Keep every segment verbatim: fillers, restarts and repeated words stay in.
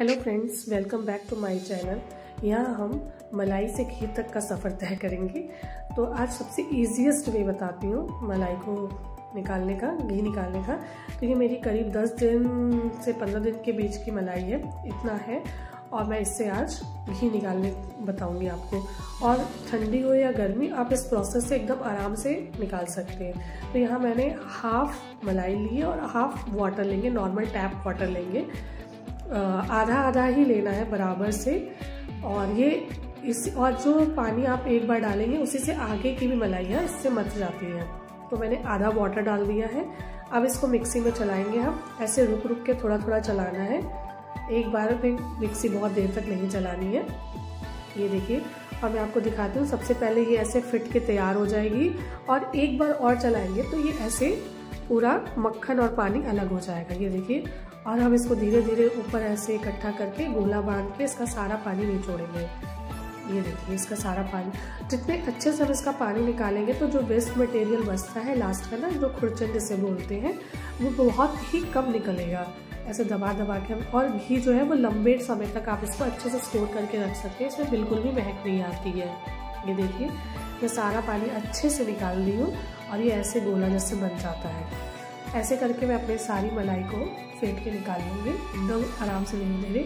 Hello friends, welcome back to my channel. यहाँ हम मलाई से घी तक का सफ़र तय करेंगे। तो आज सबसे इजीएस्ट वे बताती हूँ मलाई को निकालने का, घी निकालने का। तो ये मेरी करीब दस दिन से पंद्रह दिन के बीच की मलाई है, इतना है। और मैं इससे आज घी निकालने बताऊँगी आपको। और ठंडी हो या गर्मी, आप इस प्रोसेस से एकदम आराम से निकाल सकते हैं। तो यहाँ मैंने हाफ़ मलाई ली है और हाफ़ वाटर लेंगे, नॉर्मल टैप वाटर लेंगे। आधा आधा ही लेना है बराबर से। और ये इस और जो पानी आप एक बार डालेंगे उसी से आगे की भी मलाइयाँ इससे मच जाती हैं। तो मैंने आधा वाटर डाल दिया है। अब इसको मिक्सी में चलाएंगे हम। ऐसे रुक रुक के थोड़ा थोड़ा चलाना है, एक बार में मिक्सी बहुत देर तक नहीं चलानी है। ये देखिए, और मैं आपको दिखाती हूँ। सबसे पहले ये ऐसे फिट के तैयार हो जाएगी और एक बार और चलाएँगे तो ये ऐसे पूरा मक्खन और पानी अलग हो जाएगा। ये देखिए। और हम इसको धीरे धीरे ऊपर ऐसे इकट्ठा करके गोला बांध के इसका सारा पानी निचोड़ेंगे। ये देखिए, इसका सारा पानी, जितने अच्छे से हम इसका पानी निकालेंगे तो जो वेस्ट मटेरियल बचता है लास्ट का, ना जो खुरचन जिसे बोलते हैं, वो बहुत ही कम निकलेगा। ऐसे दबा दबा के हम, और घी जो है वो लंबे समय तक आप इसको अच्छे से स्टोर करके रख सकते हैं। इसमें बिल्कुल भी महक नहीं आती है। ये देखिए, मैं सारा पानी अच्छे से निकाल दी हूँ और ये ऐसे गोला जैसे बन जाता है। ऐसे करके मैं अपने सारी मलाई को फेंट के निकाल लूँगी एकदम आराम से, धीरे धीरे।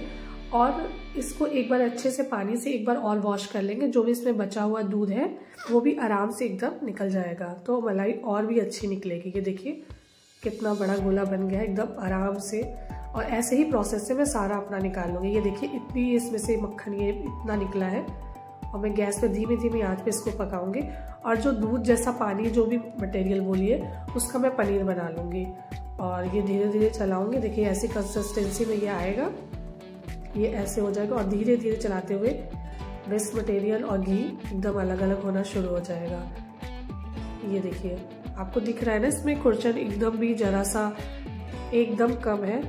और इसको एक बार अच्छे से पानी से एक बार और वॉश कर लेंगे। जो भी इसमें बचा हुआ दूध है वो भी आराम से एकदम निकल जाएगा, तो मलाई और भी अच्छी निकलेगी। ये देखिए, कितना बड़ा गोला बन गया है एकदम आराम से। और ऐसे ही प्रोसेस से मैं सारा अपना निकाल लूँगी। ये देखिए, इतनी इसमें से मक्खन ये इतना निकला है। और मैं गैस पर धीमी धीमी आंच पे इसको पकाऊंगी। और जो दूध जैसा पानी, जो भी मटेरियल बोलिए, उसका मैं पनीर बना लूँगी। और ये धीरे धीरे चलाऊंगी। देखिए, ऐसी कंसिस्टेंसी में ये आएगा, ये ऐसे हो जाएगा। और धीरे धीरे चलाते हुए वेस्ट मटेरियल और घी एकदम अलग अलग होना शुरू हो जाएगा। ये देखिए, आपको दिख रहा है ना, इसमें खुरचन एकदम भी जरा सा एकदम कम है।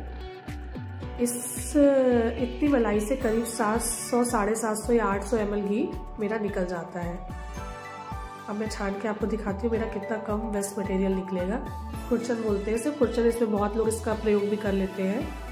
इस इतनी मलाई से करीब सात सौ साढ़े सात सौ या आठ सौ एम एल घी मेरा निकल जाता है। अब मैं छान के आपको दिखाती हूँ मेरा कितना कम वेस्ट मटेरियल निकलेगा। खुरचन बोलते हैं इसे, खुरचन। इसमें बहुत लोग इसका प्रयोग भी कर लेते हैं।